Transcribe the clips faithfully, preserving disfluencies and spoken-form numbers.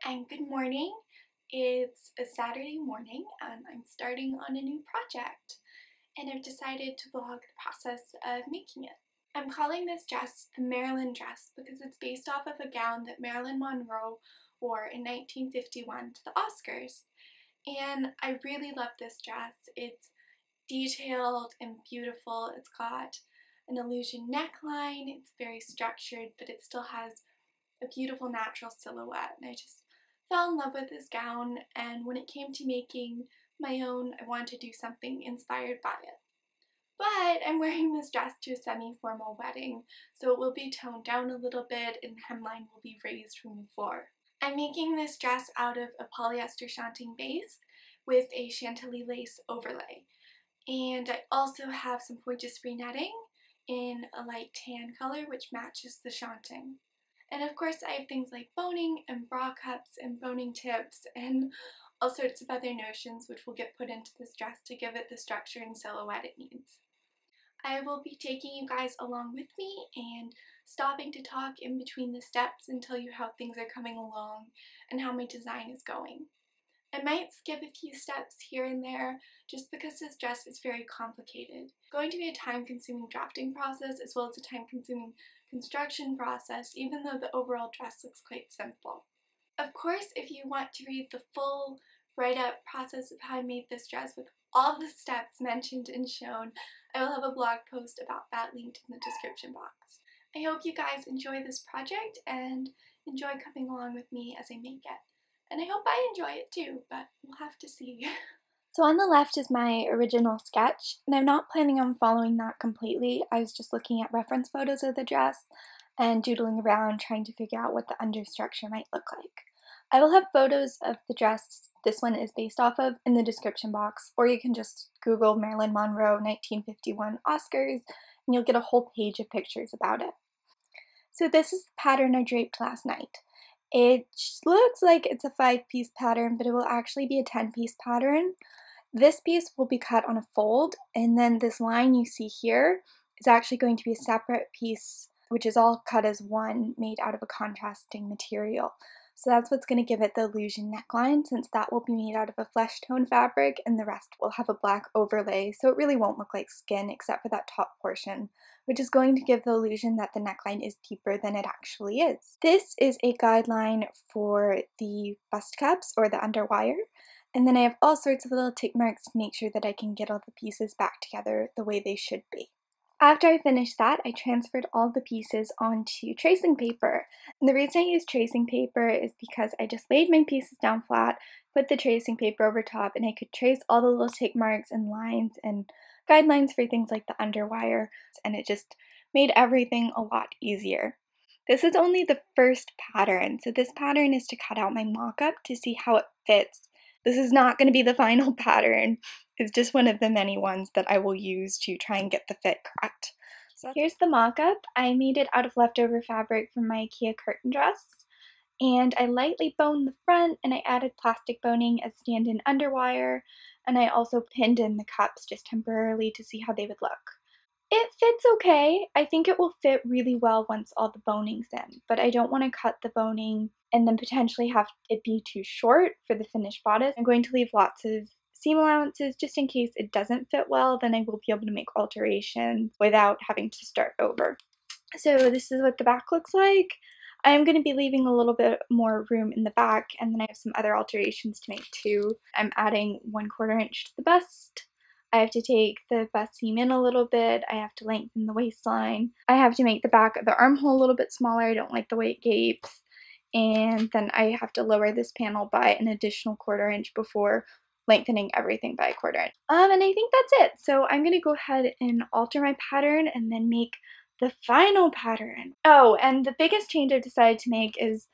Hello and good morning. It's a Saturday morning and I'm starting on a new project and I've decided to vlog the process of making it. I'm calling this dress the Marilyn dress because it's based off of a gown that Marilyn Monroe wore in nineteen fifty-one to the Oscars, and I really love this dress. It's detailed and beautiful. It's got an illusion neckline. It's very structured, but it still has a beautiful natural silhouette, and I just fell in love with this gown, and when it came to making my own, I wanted to do something inspired by it. But I'm wearing this dress to a semi-formal wedding, so it will be toned down a little bit and the hemline will be raised from the floor. I'm making this dress out of a polyester shantung base with a Chantilly lace overlay, and I also have some point de esprit netting in a light tan color which matches the shantung. And of course I have things like boning and bra cups and boning tips and all sorts of other notions which will get put into this dress to give it the structure and silhouette it needs. I will be taking you guys along with me and stopping to talk in between the steps and tell you how things are coming along and how my design is going. I might skip a few steps here and there just because this dress is very complicated. It's going to be a time-consuming drafting process as well as a time-consuming construction process, even though the overall dress looks quite simple. Of course, if you want to read the full write-up process of how I made this dress with all the steps mentioned and shown, I will have a blog post about that linked in the description box. I hope you guys enjoy this project and enjoy coming along with me as I make it. And I hope I enjoy it too, but we'll have to see. So on the left is my original sketch, and I'm not planning on following that completely. I was just looking at reference photos of the dress and doodling around trying to figure out what the understructure might look like. I will have photos of the dress this one is based off of in the description box, or you can just Google Marilyn Monroe nineteen fifty-one Oscars and you'll get a whole page of pictures about it. So this is the pattern I draped last night. It looks like it's a five-piece pattern, but it will actually be a ten-piece pattern. This piece will be cut on a fold, and then this line you see here is actually going to be a separate piece, which is all cut as one, made out of a contrasting material. So that's what's going to give it the illusion neckline, since that will be made out of a flesh tone fabric, and the rest will have a black overlay, so it really won't look like skin except for that top portion, which is going to give the illusion that the neckline is deeper than it actually is. This is a guideline for the bust cups or the underwire, and then I have all sorts of little tick marks to make sure that I can get all the pieces back together the way they should be. After I finished that, I transferred all the pieces onto tracing paper. And the reason I use tracing paper is because I just laid my pieces down flat, put the tracing paper over top, and I could trace all the little tick marks and lines and guidelines for things like the underwire, and it just made everything a lot easier. This is only the first pattern, so this pattern is to cut out my mock-up to see how it fits. This is not going to be the final pattern. It's just one of the many ones that I will use to try and get the fit correct. So here's the mock-up. I made it out of leftover fabric from my IKEA curtain dress, and I lightly boned the front, and I added plastic boning as stand-in underwire, and I also pinned in the cups just temporarily to see how they would look. It fits okay. I think it will fit really well once all the boning's in, but I don't want to cut the boning and then potentially have it be too short for the finished bodice. I'm going to leave lots of seam allowances just in case it doesn't fit well, then I will be able to make alterations without having to start over. So this is what the back looks like. I'm going to be leaving a little bit more room in the back, and then I have some other alterations to make too. I'm adding one quarter inch to the bust. I have to take the bust seam in a little bit. I have to lengthen the waistline. I have to make the back of the armhole a little bit smaller. I don't like the way it gapes. And then I have to lower this panel by an additional quarter inch before lengthening everything by a quarter inch. Um, and I think that's it. So I'm going to go ahead and alter my pattern and then make the final pattern. Oh, and the biggest change I've decided to make is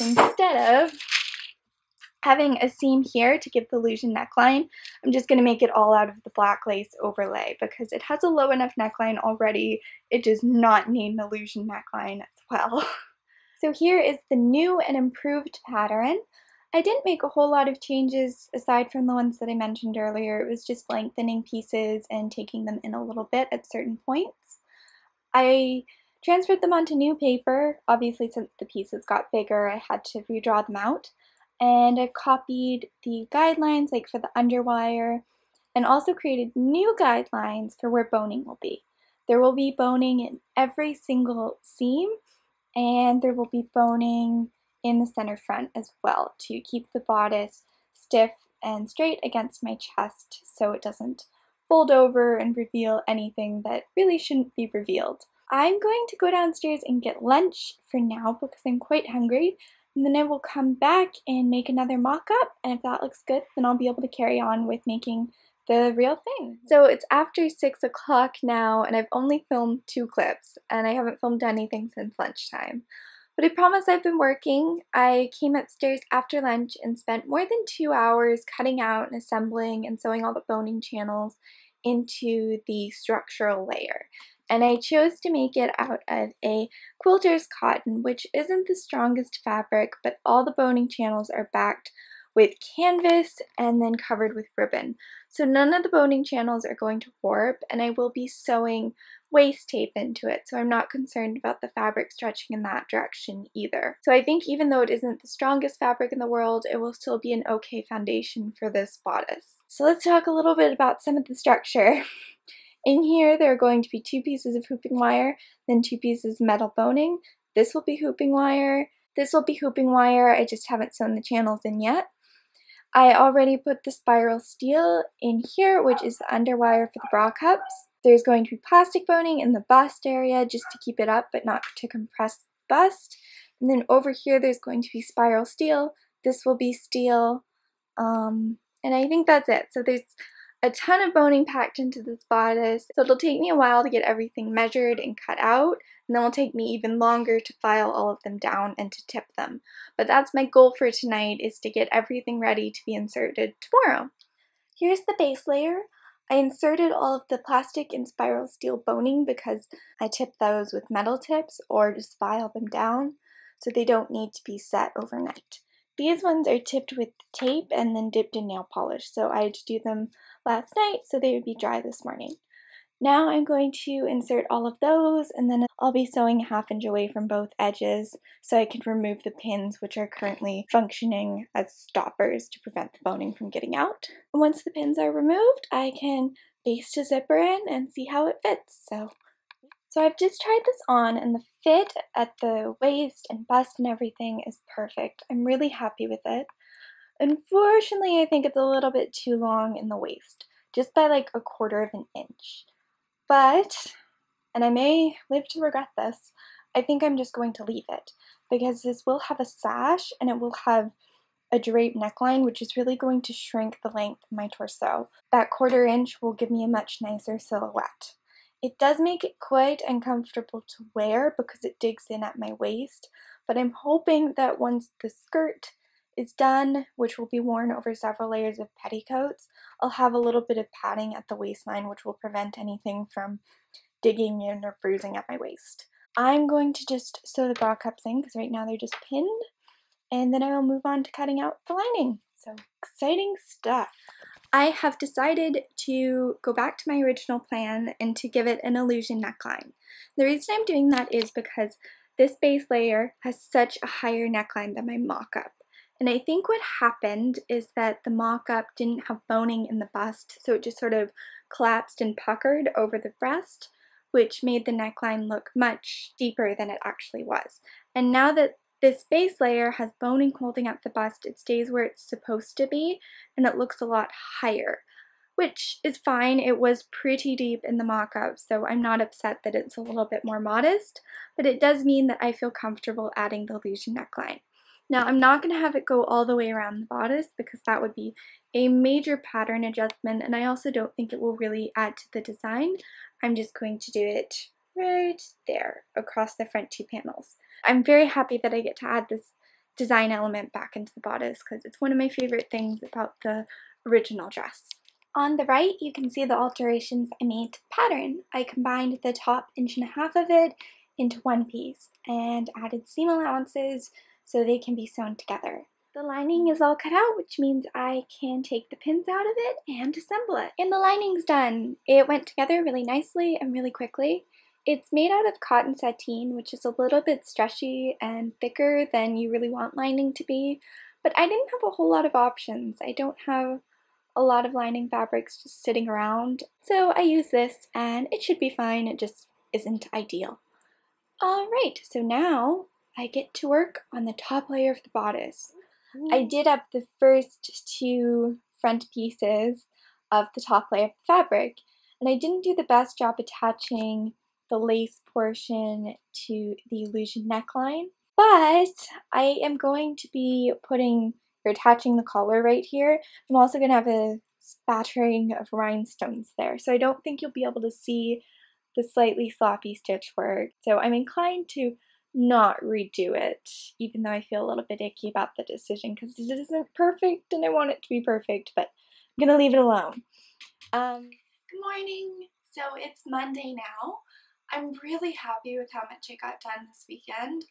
instead of having a seam here to give the illusion neckline, I'm just going to make it all out of the black lace overlay because it has a low enough neckline already. It does not need an illusion neckline as well. So here is the new and improved pattern. I didn't make a whole lot of changes aside from the ones that I mentioned earlier. It was just lengthening pieces and taking them in a little bit at certain points. I transferred them onto new paper. Obviously, since the pieces got bigger, I had to redraw them out. and I copied the guidelines, like for the underwire, and also created new guidelines for where boning will be. There will be boning in every single seam, and there will be boning in the center front as well to keep the bodice stiff and straight against my chest so it doesn't fold over and reveal anything that really shouldn't be revealed. I'm going to go downstairs and get lunch for now because I'm quite hungry, and then I will come back and make another mock-up, and if that looks good then I'll be able to carry on with making the real thing. So it's after six o'clock now and I've only filmed two clips and I haven't filmed anything since lunchtime. But I promise I've been working. I came upstairs after lunch and spent more than two hours cutting out and assembling and sewing all the boning channels into the structural layer. And I chose to make it out of a quilter's cotton, which isn't the strongest fabric, but all the boning channels are backed with canvas and then covered with ribbon. So none of the boning channels are going to warp, and I will be sewing waist tape into it, so I'm not concerned about the fabric stretching in that direction either. So I think even though it isn't the strongest fabric in the world, it will still be an okay foundation for this bodice. So let's talk a little bit about some of the structure. In here there are going to be two pieces of hooping wire, then two pieces of metal boning. This will be hooping wire, this will be hooping wire, I just haven't sewn the channels in yet. I already put the spiral steel in here, which is the underwire for the bra cups. There's going to be plastic boning in the bust area just to keep it up but not to compress the bust. And then over here there's going to be spiral steel. This will be steel. Um, and I think that's it. So there's a ton of boning packed into this bodice. So it'll take me a while to get everything measured and cut out. And then it'll take me even longer to file all of them down and to tip them. But that's my goal for tonight, is to get everything ready to be inserted tomorrow. Here's the base layer. I inserted all of the plastic and spiral steel boning because I tip those with metal tips or just file them down so they don't need to be set overnight. These ones are tipped with tape and then dipped in nail polish, so I had to do them last night so they would be dry this morning. Now I'm going to insert all of those, and then I'll be sewing a half inch away from both edges so I can remove the pins, which are currently functioning as stoppers to prevent the boning from getting out. And once the pins are removed, I can baste a zipper in and see how it fits. So, so I've just tried this on, and the fit at the waist and bust and everything is perfect. I'm really happy with it. Unfortunately, I think it's a little bit too long in the waist, just by like a quarter of an inch. But, and I may live to regret this, I think I'm just going to leave it because this will have a sash and it will have a drape neckline, which is really going to shrink the length of my torso. That quarter inch will give me a much nicer silhouette. It does make it quite uncomfortable to wear because it digs in at my waist, but I'm hoping that once the skirt is done, which will be worn over several layers of petticoats, I'll have a little bit of padding at the waistline, which will prevent anything from digging in or bruising at my waist. I'm going to just sew the bra cups in because right now they're just pinned, and then I will move on to cutting out the lining. So exciting stuff. I have decided to go back to my original plan and to give it an illusion neckline. The reason I'm doing that is because this base layer has such a higher neckline than my mock-up. And I think what happened is that the mock-up didn't have boning in the bust, so it just sort of collapsed and puckered over the breast, which made the neckline look much deeper than it actually was. And now that this base layer has boning holding up the bust, it stays where it's supposed to be, and it looks a lot higher, which is fine. It was pretty deep in the mock-up, so I'm not upset that it's a little bit more modest, but it does mean that I feel comfortable adding the illusion neckline. Now, I'm not going to have it go all the way around the bodice because that would be a major pattern adjustment, and I also don't think it will really add to the design. I'm just going to do it right there across the front two panels. I'm very happy that I get to add this design element back into the bodice because it's one of my favorite things about the original dress. On the right, you can see the alterations I made to the pattern. I combined the top inch and a half of it into one piece and added seam allowances so they can be sewn together. The lining is all cut out, which means I can take the pins out of it and assemble it. And the lining's done. It went together really nicely and really quickly. It's made out of cotton sateen, which is a little bit stretchy and thicker than you really want lining to be, but I didn't have a whole lot of options. I don't have a lot of lining fabrics just sitting around, so I use this and it should be fine. It just isn't ideal. Alright, so now I get to work on the top layer of the bodice. Ooh. I did up the first two front pieces of the top layer of the fabric, and I didn't do the best job attaching the lace portion to the illusion neckline, but I am going to be putting or attaching the collar right here. I'm also going to have a spattering of rhinestones there, so I don't think you'll be able to see the slightly sloppy stitch work, so I'm inclined to not redo it, even though I feel a little bit icky about the decision because it isn't perfect and I want it to be perfect, but I'm gonna leave it alone. Um, good morning! So it's Monday now. I'm really happy with how much I got done this weekend.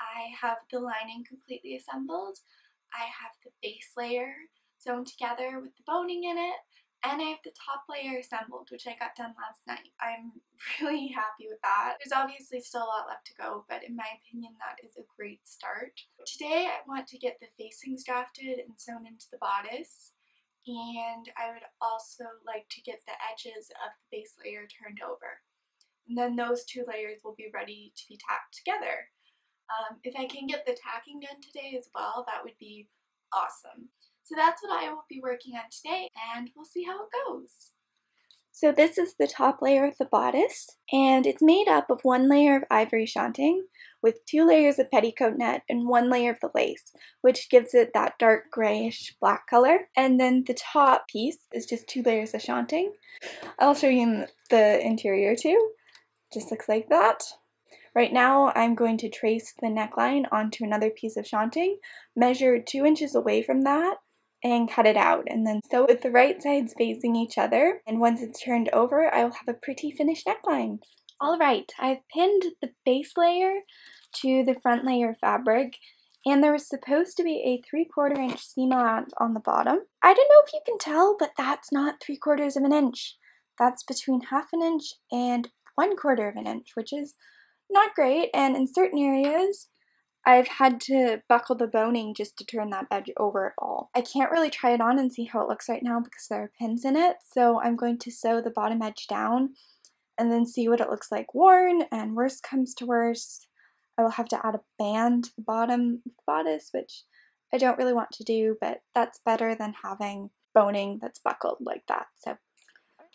I have the lining completely assembled, I have the base layer sewn together with the boning in it, and I have the top layer assembled, which I got done last night. I'm really happy with that. There's obviously still a lot left to go, but in my opinion, that is a great start. Today, I want to get the facings drafted and sewn into the bodice, and I would also like to get the edges of the base layer turned over. And then those two layers will be ready to be tacked together. Um, if I can get the tacking done today as well, that would be awesome. So that's what I will be working on today, and we'll see how it goes. So this is the top layer of the bodice, and it's made up of one layer of ivory shantung with two layers of petticoat net and one layer of the lace, which gives it that dark grayish black color. And then the top piece is just two layers of shantung. I'll show you the interior too. Just looks like that. Right now, I'm going to trace the neckline onto another piece of shantung, measure two inches away from that, and cut it out, and then sew with the right sides facing each other, and once it's turned over, I will have a pretty finished neckline. Alright, I've pinned the base layer to the front layer of fabric, and there was supposed to be a three-quarter inch seam allowance on the bottom. I don't know if you can tell, but that's not three-quarters of an inch. That's between half an inch and one-quarter of an inch, which is not great, and in certain areas, I've had to buckle the boning just to turn that edge over at all. I can't really try it on and see how it looks right now because there are pins in it, so I'm going to sew the bottom edge down and then see what it looks like worn, and worst comes to worst, I will have to add a band to the bottom of the bodice, which I don't really want to do, but that's better than having boning that's buckled like that. So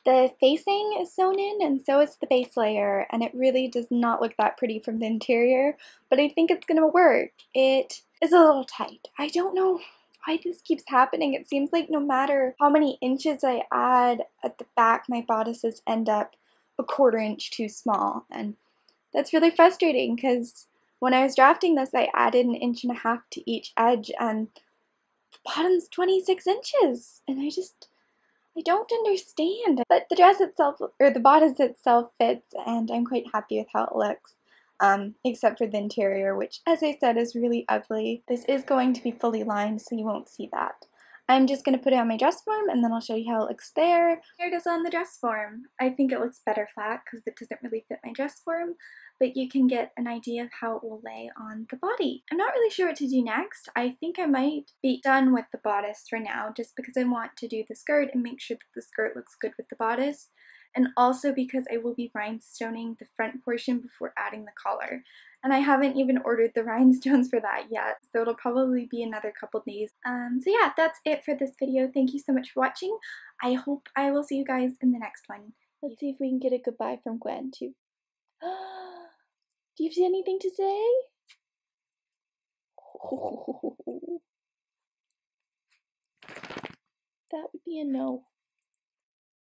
the facing is sewn in, and so is the base layer, and it really does not look that pretty from the interior, but I think it's gonna work. It is a little tight. I don't know why this keeps happening. It seems like no matter how many inches I add at the back, my bodices end up a quarter inch too small, and that's really frustrating because when I was drafting this, I added an inch and a half to each edge, and the bottom's twenty-six inches, and I just... I don't understand, but the dress itself, or the bodice itself, fits, and I'm quite happy with how it looks, um, except for the interior, which, as I said, is really ugly. This is going to be fully lined, so you won't see that. I'm just going to put it on my dress form, and then I'll show you how it looks there. Here it is on the dress form. I think it looks better flat because it doesn't really fit my dress form, but you can get an idea of how it will lay on the body. I'm not really sure what to do next. I think I might be done with the bodice for now, just because I want to do the skirt and make sure that the skirt looks good with the bodice, and also because I will be rhinestoning the front portion before adding the collar. And I haven't even ordered the rhinestones for that yet, so it'll probably be another couple days. Um, so yeah, that's it for this video. Thank you so much for watching. I hope I will see you guys in the next one. Let's see if we can get a goodbye from Gwen, too. Do you have anything to say? Oh. That would be a no.